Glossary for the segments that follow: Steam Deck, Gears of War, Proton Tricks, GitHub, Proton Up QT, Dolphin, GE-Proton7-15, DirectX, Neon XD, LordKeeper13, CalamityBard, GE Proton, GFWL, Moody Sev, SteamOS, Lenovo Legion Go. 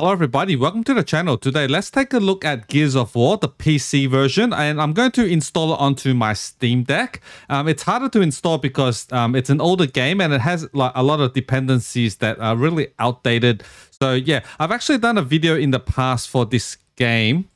Hello everybody, welcome to the channel. Today let's take a look at Gears of War, the PC version, and I'm going to install it onto my Steam Deck. It's harder to install because it's an older game and it has like a lot of dependencies that are really outdated. So yeah, I've actually done a video in the past for this game.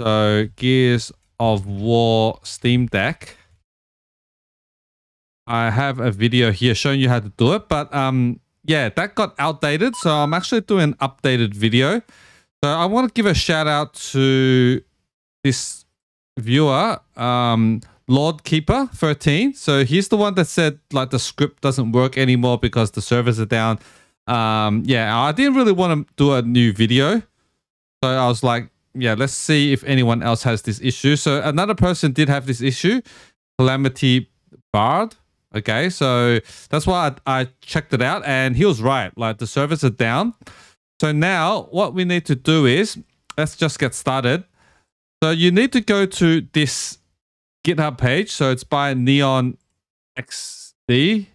So Gears of War Steam Deck. I have a video here showing you how to do it, but yeah, that got outdated, so I'm actually doing an updated video. So I want to give a shout out to this viewer, LordKeeper13. So he's the one that said like the script doesn't work anymore because the servers are down. Yeah, I didn't really want to do a new video. So I was like, yeah, let's see if anyone else has this issue. So another person did have this issue, CalamityBard. Okay, so that's why I checked it out, and he was right. Like, the servers are down. So now what we need to do is, let's just get started. So you need to go to this GitHub page. So it's by Neon XD.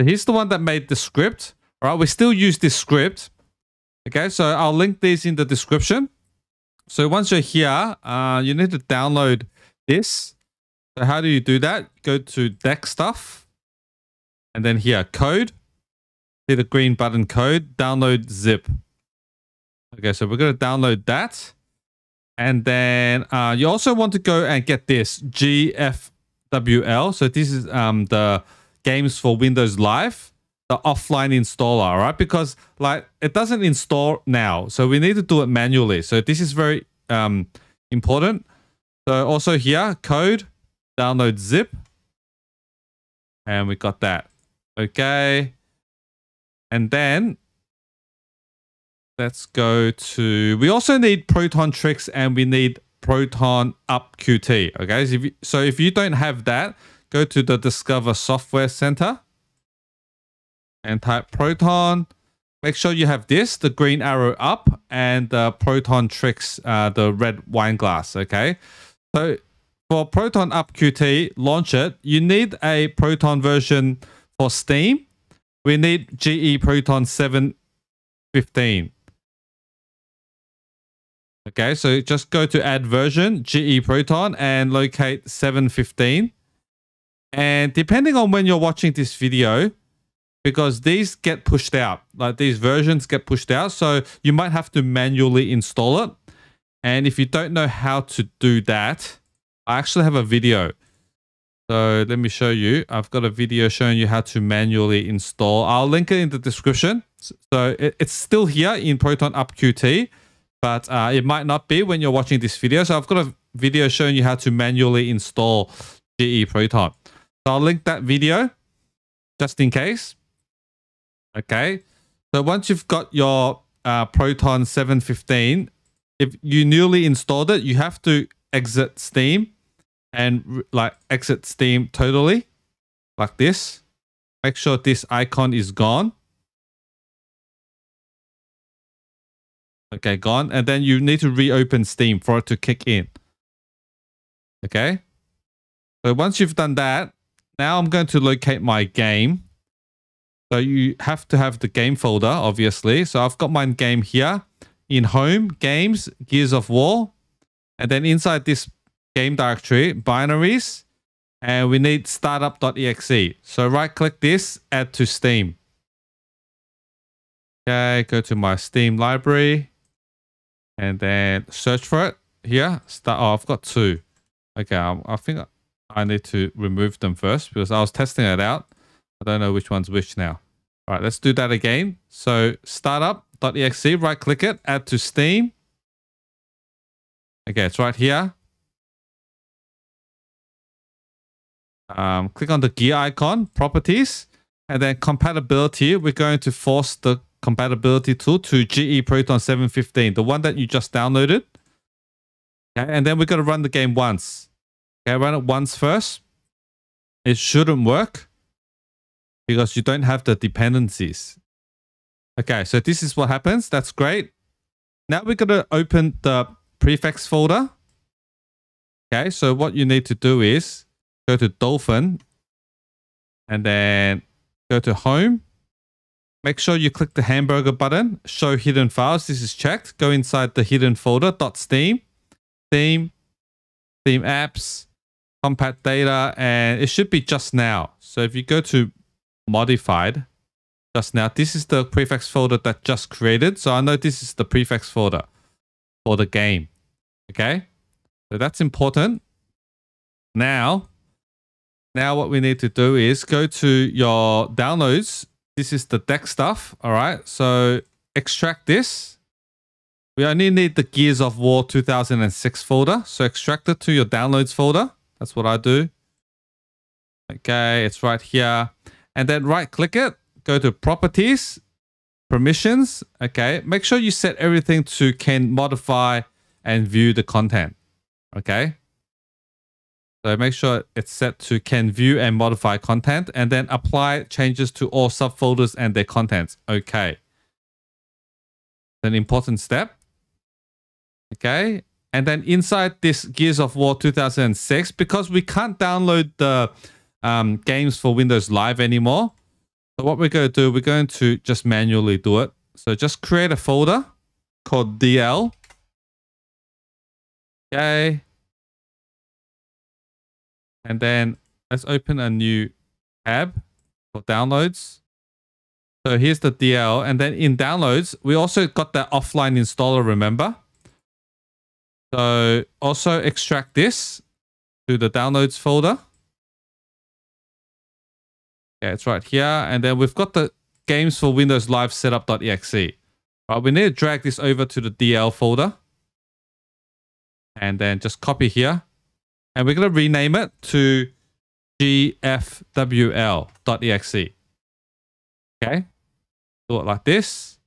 So he's the one that made the script. All right, we still use this script. Okay, so I'll link these in the description. So once you're here, you need to download this. So how do you do that? Go to deck stuff, and then here, code. See the green button, code, download zip. Okay, so we're going to download that. And then you also want to go and get this, GFWL. So this is the Games for Windows Live, the offline installer, right? Because like it doesn't install now, so we need to do it manually. So this is very important. So also here, code. Download zip, and we got that. Okay, and then let's go to, we also need Proton Tricks and we need Proton Up QT. Okay, so if you don't have that, go to the Discover Software Center and type Proton. Make sure you have this, the green arrow up, and the Proton Tricks, the red wine glass. Okay, so for Proton Up QT, launch it. You need a Proton version for Steam. We need GE-Proton7-15. Okay, so just go to add version, GE Proton, and locate 7.15. And depending on when you're watching this video, because these get pushed out, like these versions get pushed out, so you might have to manually install it. And if you don't know how to do that, I actually have a video. So let me show you. I've got a video showing you how to manually install. I'll link it in the description. So it's still here in Proton Up QT, but it might not be when you're watching this video. So I've got a video showing you how to manually install GE Proton. So I'll link that video just in case. Okay. So once you've got your Proton 7.15, if you newly installed it, you have to exit Steam and like exit Steam totally, like this. Make sure this icon is gone. Okay, gone. And then you need to reopen Steam for it to kick in. Okay. So once you've done that, now I'm going to locate my game. So you have to have the game folder, obviously. So I've got my game here in Home, Games, Gears of War. And then inside this game directory, binaries, and we need startup.exe. So right click this, add to Steam. Okay, go to my Steam library and then search for it here. Oh, I've got two. Okay, I think I need to remove them first because I was testing it out. I don't know which one's which now. All right, let's do that again. So startup.exe, right click it, add to Steam. Okay, it's right here. Click on the gear icon, properties, and then compatibility. We're going to force the compatibility tool to GE Proton 7.15, the one that you just downloaded. Okay, and then we're going to run the game once. Okay, run it once first. It shouldn't work because you don't have the dependencies. Okay, so this is what happens. That's great. Now we're going to open the prefix folder. Okay, so what you need to do is go to Dolphin and then go to Home Make sure you click the hamburger button, show hidden files. This is checked. Go inside the hidden folder, .steam, theme apps, compact data, and it should be just now. So if you go to modified, just now, this is the prefix folder that just created. So I know this is the prefix folder for the game. Okay, so that's important. Now what we need to do is go to your downloads. This is the deck stuff, all right? So extract this. We only need the Gears of War 2006 folder. So extract it to your downloads folder. That's what I do. Okay, it's right here. And then right click it, go to properties, permissions, okay? Make sure you set everything to can modify and view the content, okay? So make sure it's set to can view and modify content, and then apply changes to all subfolders and their contents. Okay. An important step. Okay. And then inside this Gears of War 2006, because we can't download the games for Windows Live anymore. So what we're going to do, we're going to just manually do it. So just create a folder called DL. Okay. And then let's open a new tab for downloads. So here's the DL. And then in downloads, we also got the offline installer, remember? So also extract this to the downloads folder. Yeah, it's right here. And then we've got the games for Windows Live setup.exe. Right, we need to drag this over to the DL folder. And then just copy here. And we're going to rename it to GFWL.exe. Okay. Do it like this.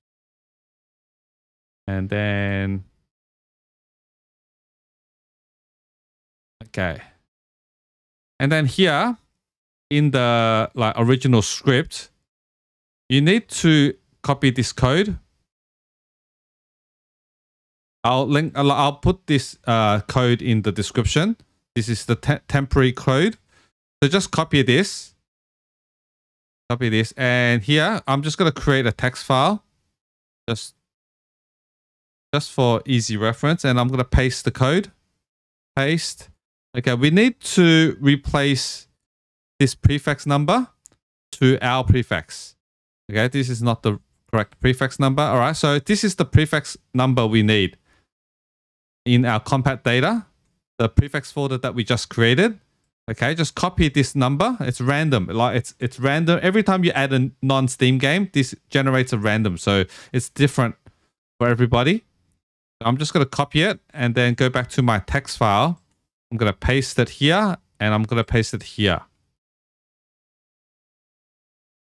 And then. Okay. And then here in the like original script, you need to copy this code. I'll put this code in the description. This is the temporary code. So just copy this. Copy this. And here, I'm just going to create a text file. Just for easy reference. And I'm going to paste the code. Paste. Okay, we need to replace this prefix number to our prefix. Okay, this is not the correct prefix number. All right, so this is the prefix number we need in our compact data. The prefix folder that we just created. Okay, just copy this number. It's random. Like it's random. Every time you add a non-Steam game, this generates a random. So it's different for everybody. So I'm just going to copy it and then go back to my text file. I'm going to paste it here and I'm going to paste it here.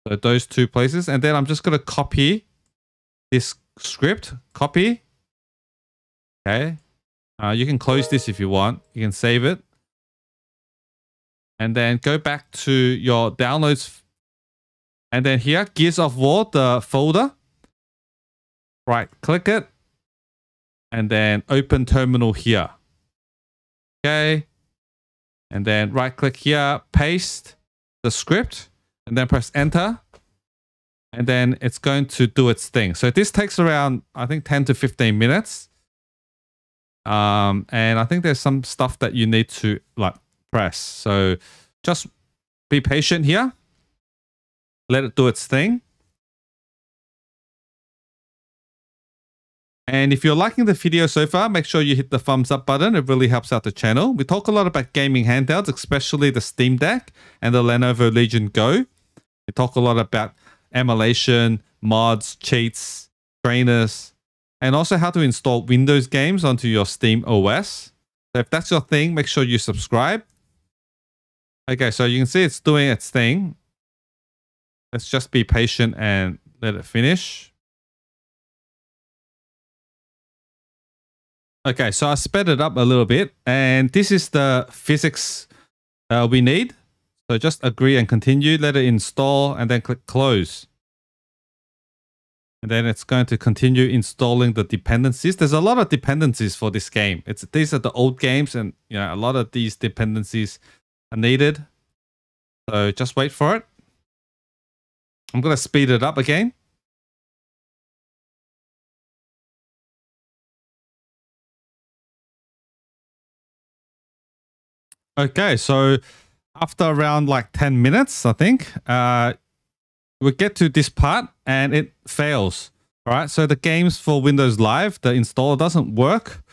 So those two places. And then I'm just going to copy this script. Copy. Okay. You can close this if you want. You can save it. And then go back to your downloads. And then here, Gears of War, the folder. Right click it. And then open terminal here. Okay. And then right click here, paste the script. And then press enter. And then it's going to do its thing. So this takes around, I think, 10 to 15 minutes. And I think there's some stuff that you need to like press. So just be patient here. Let it do its thing. And if you're liking the video so far, make sure you hit the thumbs up button. It really helps out the channel. We talk a lot about gaming handhelds, especially the Steam Deck and the Lenovo Legion Go. We talk a lot about emulation, mods, cheats, trainers, and also how to install Windows games onto your Steam OS. So if that's your thing, make sure you subscribe. Okay, so you can see it's doing its thing. Let's just be patient and let it finish. Okay, so I sped it up a little bit, and this is the physics we need. So just agree and continue, let it install, and then click close. And then it's going to continue installing the dependencies. There's a lot of dependencies for this game. These are the old games, and you know, a lot of these dependencies are needed. So just wait for it. I'm going to speed it up again. Okay, so after around like 10 minutes, I think, we get to this part and it fails. All right, so the games for Windows Live, the installer doesn't work.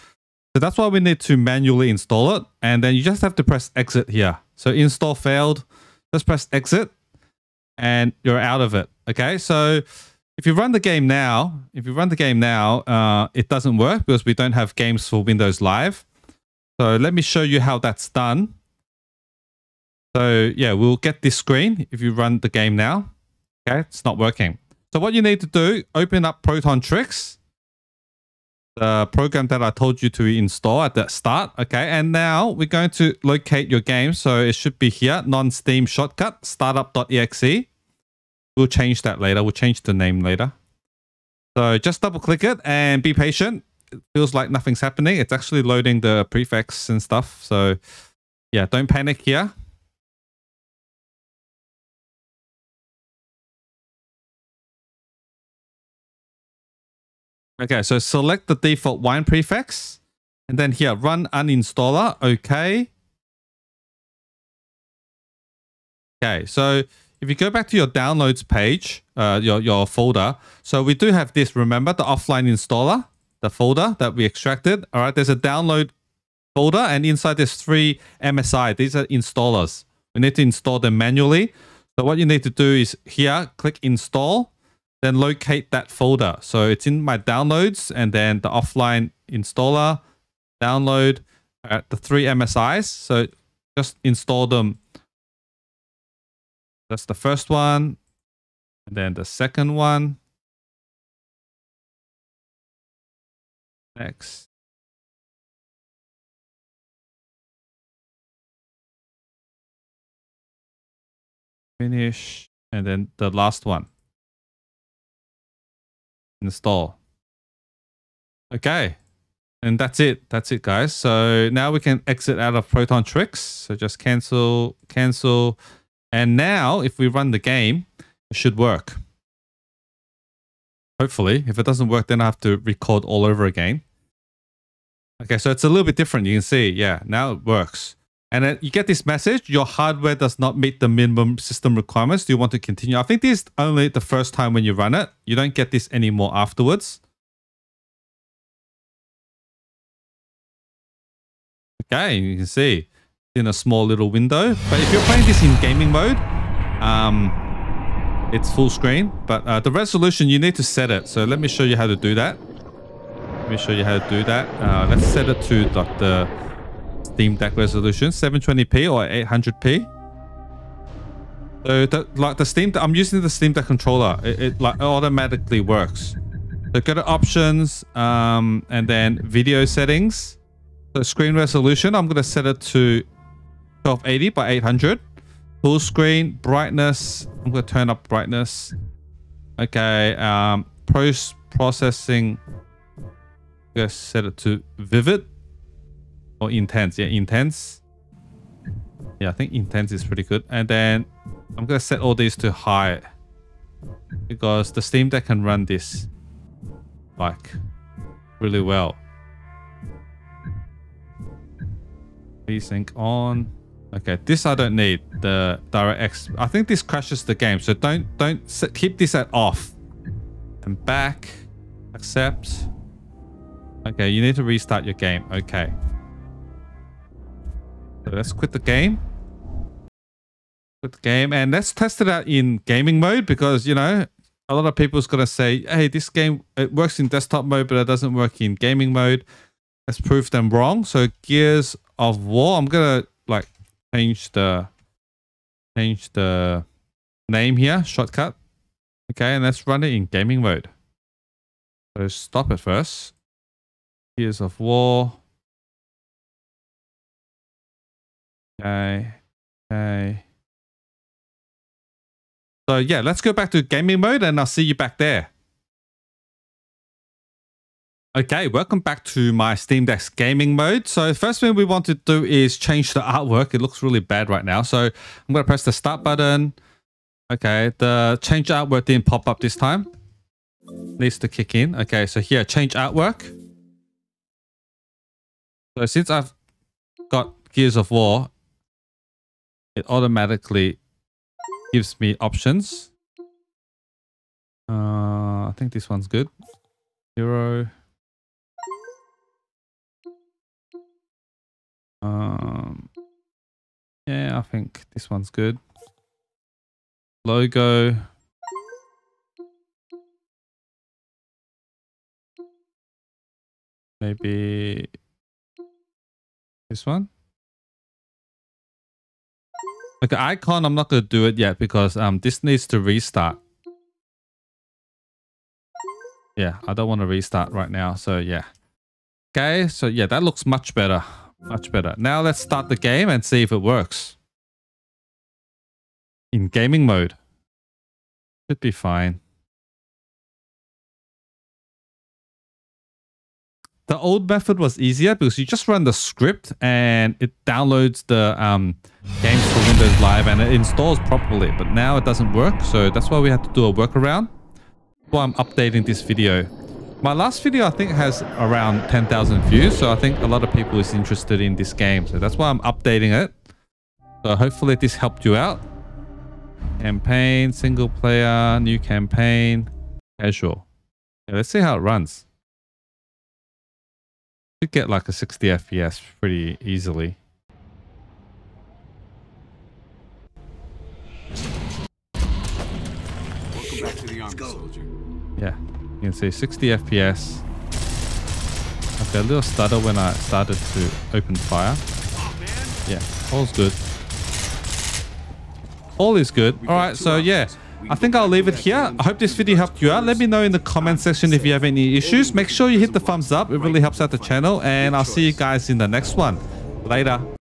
So that's why we need to manually install it. And then you just have to press exit here. So install failed, just press exit and you're out of it. Okay, so if you run the game now, it doesn't work because we don't have games for Windows Live. So let me show you how that's done. So yeah, we'll get this screen if you run the game now. Okay, it's not working. So what you need to do, open up Proton Tricks, the program that I told you to install at the start. Okay, and now we're going to locate your game. So it should be here, non-Steam shortcut, startup.exe. We'll change that later. We'll change the name later. So just double click it and be patient. It feels like nothing's happening. It's actually loading the prefix and stuff. So yeah, don't panic here. Okay, so select the default Wine prefix and then here, run uninstaller. Okay. Okay, so if you go back to your downloads page, your folder, so we do have this, remember, the offline installer, the folder that we extracted. All right, there's a download folder and inside there's 3 MSI. These are installers. We need to install them manually. So what you need to do is here, click install, then locate that folder. So it's in my downloads and then the offline installer, download, the 3 MSIs. So just install them. That's the first one. And then the second one. Next. Finish. And then the last one. Install. Okay, and that's it. That's it, guys. So now we can exit out of Proton Tricks. So just cancel, cancel, and now if we run the game, it should work. Hopefully, if it doesn't work, then I have to record all over again. Okay, so it's a little bit different. You can see, yeah, now it works. And then you get this message, your hardware does not meet the minimum system requirements. Do you want to continue? I think this is only the first time when you run it. You don't get this anymore afterwards. Okay, you can see it's in a small little window. But if you're playing this in gaming mode, it's full screen. But the resolution, you need to set it. So let me show you how to do that. Let's set it to like the Steam Deck resolution, 720p or 800p. So like the Steam, I'm using the Steam Deck controller. It like automatically works. So go to options and then video settings. So screen resolution, I'm gonna set it to 1280 by 800. Full screen, brightness. I'm gonna turn up brightness. Okay, post processing. I'm gonna set it to vivid. Or intense, yeah, intense. Yeah, I think intense is pretty good. And then I'm gonna set all these to high because the Steam Deck can run this like really well. Desync on. Okay, this I don't need, the DirectX. I think this crashes the game, so don't set, keep this at off. And back, accept. Okay, you need to restart your game. Okay. So let's quit the game. Quit the game and let's test it out in gaming mode because, you know, a lot of people's going to say, hey, this game, it works in desktop mode, but it doesn't work in gaming mode. Let's prove them wrong. So Gears of War, I'm going to like change the name here, shortcut. Okay, and let's run it in gaming mode. So stop it first. Gears of War. Okay, okay. So yeah, let's go back to gaming mode and I'll see you back there. Okay, welcome back to my Steam Deck's gaming mode. So first thing we want to do is change the artwork. It looks really bad right now. So I'm going to press the start button. Okay, the change artwork didn't pop up this time. It needs to kick in. Okay, so here, change artwork. So since I've got Gears of War, it automatically gives me options. I think this one's good. Zero. Yeah, I think this one's good. Logo. Maybe this one. Okay, icon, I'm not going to do it yet because this needs to restart. Yeah, I don't want to restart right now. So yeah. Okay, so yeah, that looks much better. Much better. Now let's start the game and see if it works. In gaming mode. Should be fine. The old method was easier because you just run the script and it downloads the games for Windows Live and it installs properly. But now it doesn't work, so that's why we had to do a workaround. Well, I'm updating this video. My last video I think has around 10,000 views, so I think a lot of people is interested in this game, so that's why I'm updating it. So hopefully this helped you out. Campaign, single player, new campaign, casual. Yeah, let's see how it runs. You get like a 60 FPS pretty easily. Welcome back to the army, soldier. Yeah, you can see 60 FPS. I've got a little stutter when I started to open fire. Yeah, all's good. All is good. Alright, so yeah, I think I'll leave it here. I hope this video helped you out. Let me know in the comment section if you have any issues. Make sure you hit the thumbs up. It really helps out the channel. And I'll see you guys in the next one. Later.